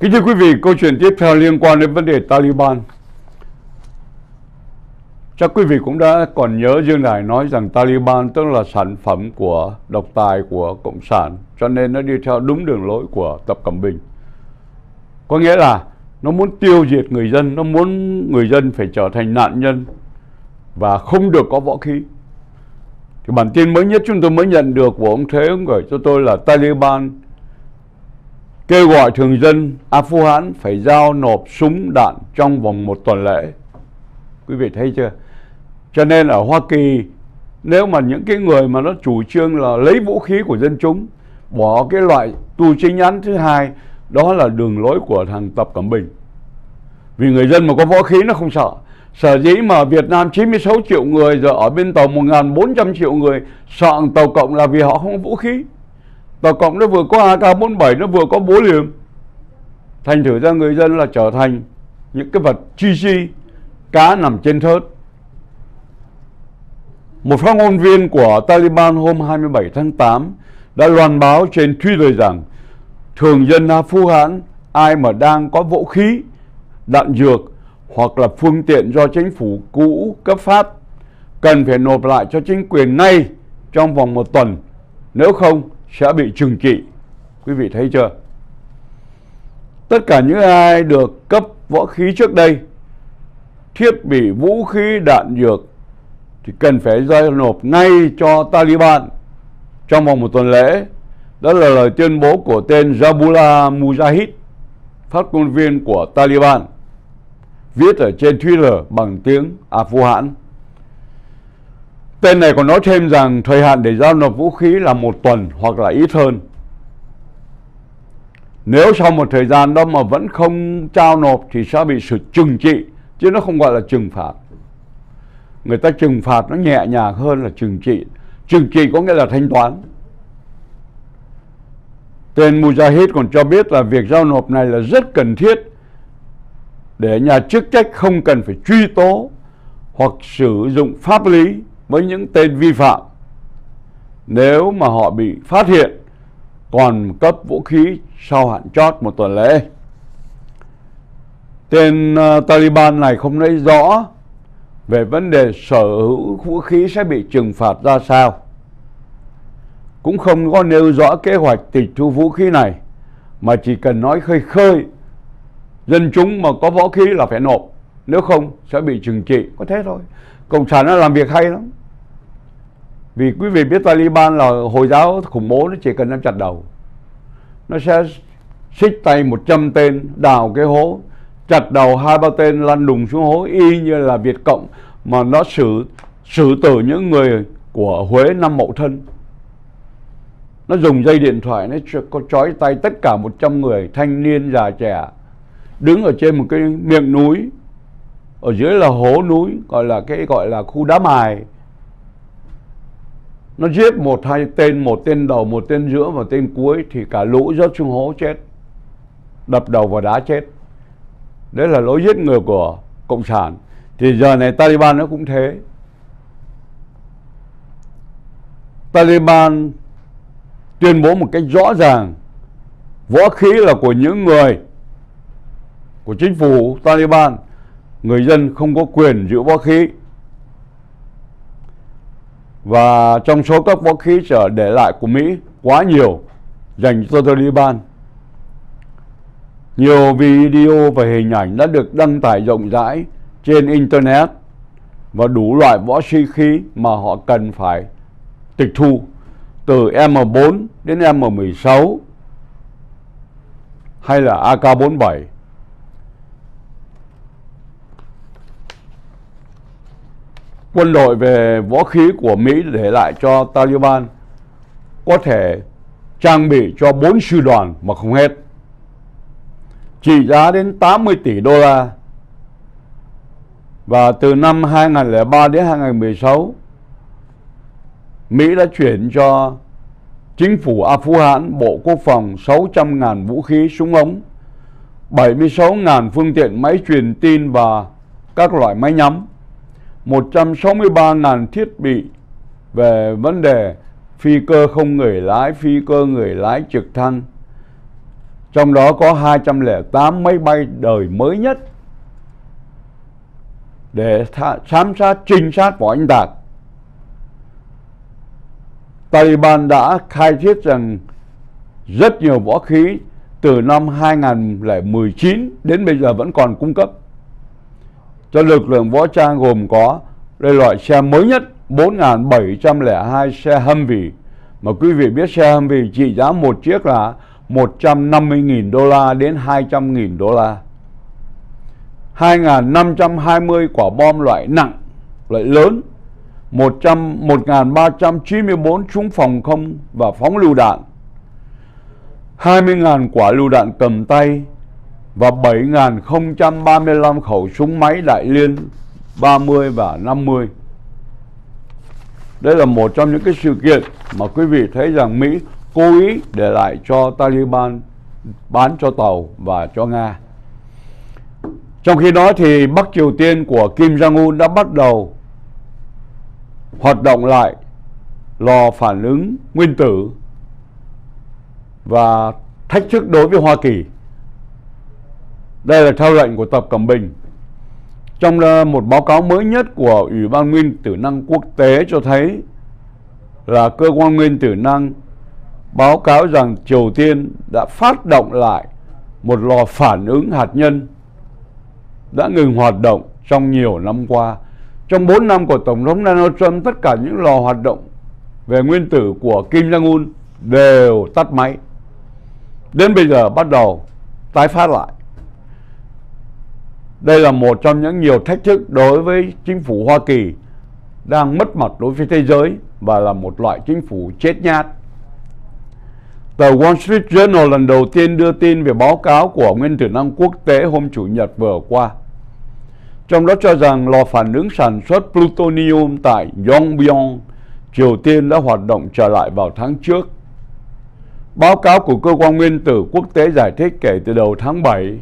Kính thưa quý vị, câu chuyện tiếp theo liên quan đến vấn đề Taliban. Chắc quý vị cũng đã còn nhớ Dương Đài nói rằng Taliban tức là sản phẩm của độc tài của Cộng sản, cho nên nó đi theo đúng đường lối của Tập Cận Bình. Có nghĩa là nó muốn tiêu diệt người dân, nó muốn người dân phải trở thành nạn nhân và không được có võ khí. Thì bản tin mới nhất chúng tôi mới nhận được của ông Thế gửi cho tôi là Taliban kêu gọi thường dân Afghan phải giao nộp súng đạn trong vòng 1 tuần lễ. Quý vị thấy chưa? Cho nên ở Hoa Kỳ, nếu mà những cái người mà nó chủ trương là lấy vũ khí của dân chúng, bỏ cái loại tù chính án thứ hai, đó là đường lối của thằng Tập Cận Bình. Vì người dân mà có võ khí nó không sợ. Sở dĩ mà Việt Nam 96 triệu người, giờ ở bên Tàu 1.400 triệu người sợ Tàu Cộng là vì họ không có vũ khí. Tàu Cộng nó vừa có AK-47, nó vừa có búa liềm. Thành thử ra người dân là trở thành những cái vật chi chi, cá nằm trên thớt. Một phát ngôn viên của Taliban hôm 27 tháng 8 đã loan báo trên Twitter rằng thường dân Afghan, ai mà đang có vũ khí, đạn dược hoặc là phương tiện do chính phủ cũ cấp phát cần phải nộp lại cho chính quyền ngay trong vòng 1 tuần, nếu không sẽ bị trừng trị. Quý vị thấy chưa? Tất cả những ai được cấp võ khí trước đây, thiết bị vũ khí đạn dược thì cần phải giao nộp ngay cho Taliban trong vòng 1 tuần lễ. Đó là lời tuyên bố của tên Jabula Mujahid, phát ngôn viên của Taliban, viết ở trên Twitter bằng tiếng Afghan. Tên này còn nói thêm rằng thời hạn để giao nộp vũ khí là 1 tuần hoặc là ít hơn. Nếu sau một thời gian đó mà vẫn không trao nộp thì sẽ bị sự trừng trị, chứ nó không gọi là trừng phạt. Người ta trừng phạt nó nhẹ nhàng hơn là trừng trị. Trừng trị có nghĩa là thanh toán. Tên Mujahid còn cho biết là việc giao nộp này là rất cần thiết để nhà chức trách không cần phải truy tố hoặc sử dụng pháp lý với những tên vi phạm nếu mà họ bị phát hiện còn cấp vũ khí sau hạn chót 1 tuần lễ. Tên Taliban này không nói rõ về vấn đề sở hữu vũ khí sẽ bị trừng phạt ra sao, cũng không có nêu rõ kế hoạch tịch thu vũ khí này, mà chỉ cần nói khơi khơi dân chúng mà có võ khí là phải nộp, nếu không sẽ bị trừng trị. Có thế thôi. Cộng sản nó làm việc hay lắm. Vì quý vị biết Taliban là Hồi giáo khủng bố, nó chỉ cần nắm chặt đầu, nó sẽ xích tay 100 tên, đào cái hố, chặt đầu 2-3 tên lăn đùng xuống hố, y như là Việt Cộng mà nó xử tử những người của Huế năm Mậu Thân. Nó dùng dây điện thoại, nó có trói tay tất cả 100 người, thanh niên, già trẻ, đứng ở trên một cái miệng núi, ở dưới là hố núi, gọi là khu đá mài. Nó giết 1-2 tên, 1 tên đầu, 1 tên giữa và 1 tên cuối thì cả lũ rớt xuống hố chết, đập đầu vào đá chết. Đấy là lối giết người của Cộng sản. Thì giờ này Taliban nó cũng thế. Taliban tuyên bố một cách rõ ràng võ khí là của những người của chính phủ Taliban, người dân không có quyền giữ võ khí. Và trong số các võ khí trở để lại của Mỹ quá nhiều dành cho Taliban. Nhiều video và hình ảnh đã được đăng tải rộng rãi trên Internet và đủ loại võ khí mà họ cần phải tịch thu, từ M4 đến M16 hay là AK-47. Quân đội về võ khí của Mỹ để lại cho Taliban có thể trang bị cho 4 sư đoàn mà không hết, trị giá đến 80 tỷ đô la. Và từ năm 2003 đến 2016, Mỹ đã chuyển cho chính phủ Afghan, Bộ Quốc phòng 600.000 vũ khí súng ống, 76.000 phương tiện máy truyền tin và các loại máy nhắm, 163.000 thiết bị về vấn đề phi cơ không người lái, phi cơ người lái trực thăng, Trong đó có 208 máy bay đời mới nhất để giám sát, trinh sát võ anh Tạc. Taliban đã khai thiết rằng rất nhiều võ khí từ năm 2019 đến bây giờ vẫn còn cung cấp cho lực lượng võ trang, gồm có đây loại xe mới nhất 4.702 xe Humvee. Mà quý vị biết xe Humvee trị giá một chiếc là 150.000 đô la đến 200.000 đô la. 2.520 quả bom loại nặng, loại lớn, 1.394 súng phòng không và phóng lựu đạn, 20.000 quả lựu đạn cầm tay và 7.035 khẩu súng máy đại liên 30 và 50. Đây là một trong những cái sự kiện mà quý vị thấy rằng Mỹ cố ý để lại cho Taliban bán cho Tàu và cho Nga. Trong khi đó thì Bắc Triều Tiên của Kim Jong-un đã bắt đầu hoạt động lại lò phản ứng nguyên tử và thách thức đối với Hoa Kỳ. Đây là theo lệnh của Tập Cận Bình. Trong một báo cáo mới nhất của Ủy ban Nguyên tử năng quốc tế cho thấy là cơ quan nguyên tử năng báo cáo rằng Triều Tiên đã phát động lại một lò phản ứng hạt nhân đã ngừng hoạt động trong nhiều năm qua. Trong 4 năm của Tổng thống Donald Trump, tất cả những lò hoạt động về nguyên tử của Kim Jong-un đều tắt máy. Đến bây giờ bắt đầu tái phát lại. Đây là một trong những nhiều thách thức đối với chính phủ Hoa Kỳ đang mất mặt đối với thế giới và là một loại chính phủ chết nhát. Tờ Wall Street Journal lần đầu tiên đưa tin về báo cáo của Nguyên tử năng quốc tế hôm Chủ nhật vừa qua. Trong đó cho rằng lò phản ứng sản xuất plutonium tại Yongbyon, Triều Tiên đã hoạt động trở lại vào tháng trước. Báo cáo của Cơ quan Nguyên tử Quốc tế giải thích kể từ đầu tháng 7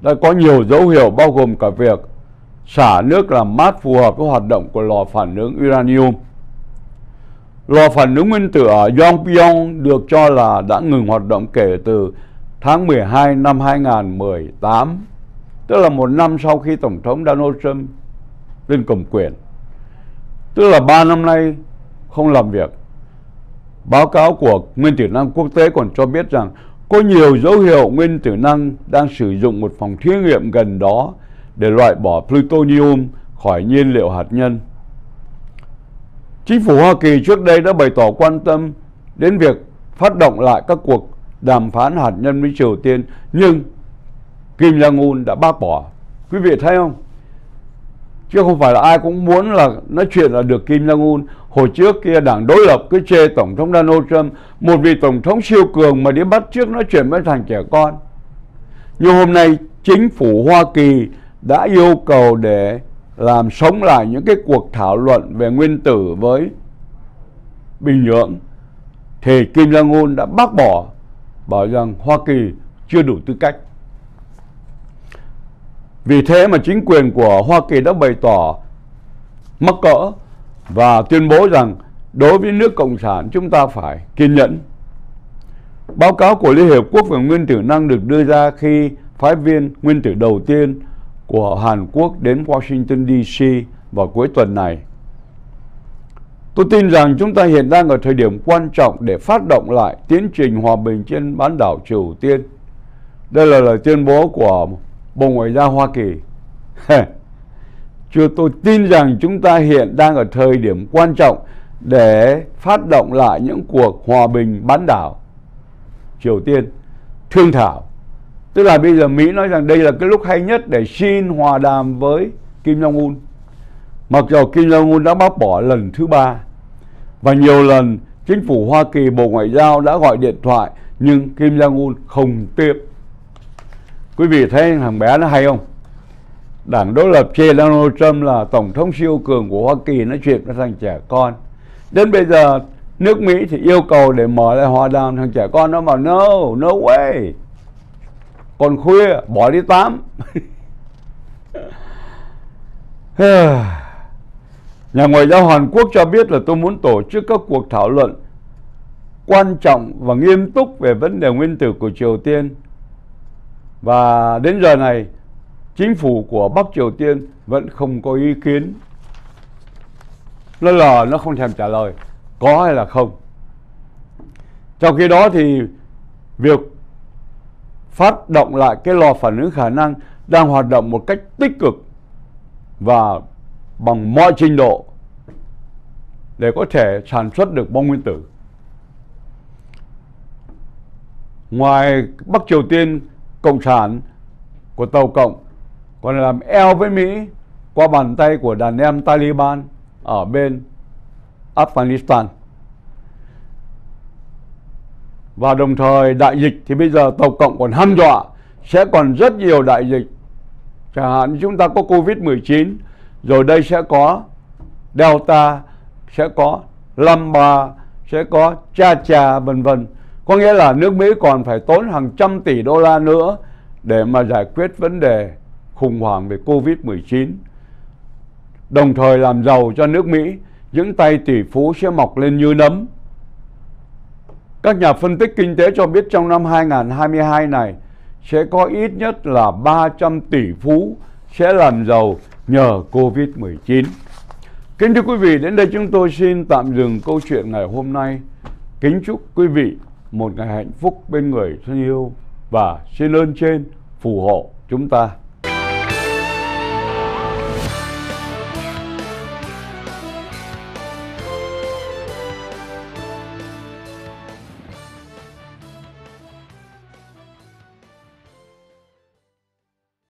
đã có nhiều dấu hiệu, bao gồm cả việc xả nước làm mát phù hợp với hoạt động của lò phản ứng uranium. Lò phản ứng nguyên tử ở Yongbyon được cho là đã ngừng hoạt động kể từ tháng 12 năm 2018, tức là một năm sau khi Tổng thống Donald Trump lên cầm quyền. Tức là 3 năm nay không làm việc. Báo cáo của Nguyên tử năng quốc tế còn cho biết rằng có nhiều dấu hiệu nguyên tử năng đang sử dụng một phòng thí nghiệm gần đó để loại bỏ plutonium khỏi nhiên liệu hạt nhân. Chính phủ Hoa Kỳ trước đây đã bày tỏ quan tâm đến việc phát động lại các cuộc đàm phán hạt nhân với Triều Tiên, nhưng Kim Jong-un đã bác bỏ. Quý vị thấy không? Chứ không phải là ai cũng muốn là nói chuyện là được Kim Jong-un. Hồi trước kia đảng đối lập cứ chê Tổng thống Donald Trump, một vị Tổng thống siêu cường mà đi bắt chước nói chuyện với thằng trẻ con. Nhưng hôm nay chính phủ Hoa Kỳ đã yêu cầu để làm sống lại những cái cuộc thảo luận về nguyên tử với Bình Nhưỡng, thì Kim Jong-un đã bác bỏ, bảo rằng Hoa Kỳ chưa đủ tư cách. Vì thế mà chính quyền của Hoa Kỳ đã bày tỏ mắc cỡ và tuyên bố rằng đối với nước Cộng sản chúng ta phải kiên nhẫn. Báo cáo của Liên Hiệp Quốc về nguyên tử năng được đưa ra khi phái viên nguyên tử đầu tiên của Hàn Quốc đến Washington DC vào cuối tuần này. Tôi tin rằng chúng ta hiện đang ở thời điểm quan trọng để phát động lại tiến trình hòa bình trên bán đảo Triều Tiên. Đây là lời tuyên bố của Bộ Ngoại giao Hoa Kỳ. Tôi tin rằng chúng ta hiện đang ở thời điểm quan trọng để phát động lại những cuộc hòa bình bán đảo Triều Tiên, thương thảo. Tức là bây giờ Mỹ nói rằng đây là cái lúc hay nhất để xin hòa đàm với Kim Jong-un. Mặc dù Kim Jong-un đã bác bỏ lần thứ ba và nhiều lần chính phủ Hoa Kỳ, Bộ Ngoại giao đã gọi điện thoại nhưng Kim Jong-un không tiếp. Quý vị thấy thằng bé nó hay không? Đảng đối lập chê Donald Trump là Tổng thống siêu cường của Hoa Kỳ, nói chuyện với thằng trẻ con. Đến bây giờ nước Mỹ thì yêu cầu để mở lại hòa đàm, thằng trẻ con nó bảo no, no way, còn khuya, bỏ đi tắm. Nhà Ngoại giao Hàn Quốc cho biết là tôi muốn tổ chức các cuộc thảo luận quan trọng và nghiêm túc về vấn đề nguyên tử của Triều Tiên. Và đến giờ này, chính phủ của Bắc Triều Tiên vẫn không có ý kiến. Nó không thèm trả lời có hay là không. Trong khi đó thì việc phát động lại cái lò phản ứng khả năng đang hoạt động một cách tích cực và bằng mọi trình độ để có thể sản xuất được bom nguyên tử. Ngoài Bắc Triều Tiên cộng sản của Tàu Cộng còn làm eo với Mỹ qua bàn tay của đàn em Taliban ở bên Afghanistan. Và đồng thời đại dịch thì bây giờ Tàu Cộng còn hăm dọa sẽ còn rất nhiều đại dịch. Chẳng hạn chúng ta có Covid-19, rồi đây sẽ có Delta, sẽ có Lambda, sẽ có Cha vân vân. Có nghĩa là nước Mỹ còn phải tốn hàng trăm tỷ đô la nữa để mà giải quyết vấn đề khủng hoảng về Covid-19. Đồng thời làm giàu cho nước Mỹ, những tay tỷ phú sẽ mọc lên như nấm. Các nhà phân tích kinh tế cho biết trong năm 2022 này sẽ có ít nhất là 300 tỷ phú sẽ làm giàu nhờ Covid-19. Kính thưa quý vị, đến đây chúng tôi xin tạm dừng câu chuyện ngày hôm nay. Kính chúc quý vị một ngày hạnh phúc bên người thân yêu và xin ơn trên phù hộ chúng ta.